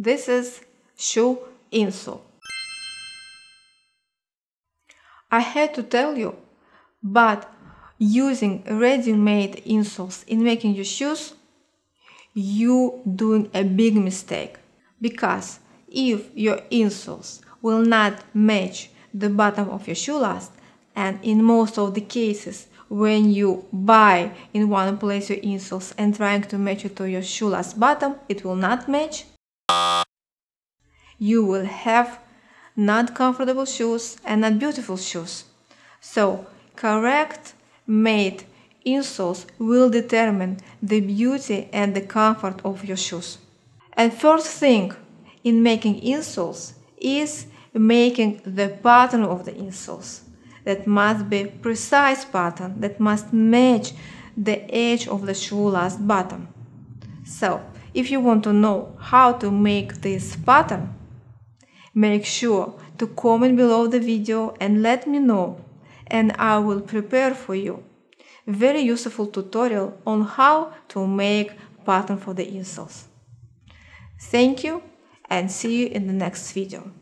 This is shu insu. I had to tell you, but using ready-made insoles in making your shoes, you doing a big mistake. Because if your insoles will not match the bottom of your shoe last, and in most of the cases when you buy in one place your insoles and trying to match it to your shoe last bottom, it will not match. You will have not comfortable shoes and not beautiful shoes. So correct made insoles will determine the beauty and the comfort of your shoes. And first thing in making insoles is making the pattern of the insoles. That must be precise pattern that must match the edge of the shoe last bottom. So if you want to know how to make this pattern, make sure to comment below the video and let me know, and I will prepare for you a very useful tutorial on how to make pattern for the insoles. Thank you and see you in the next video.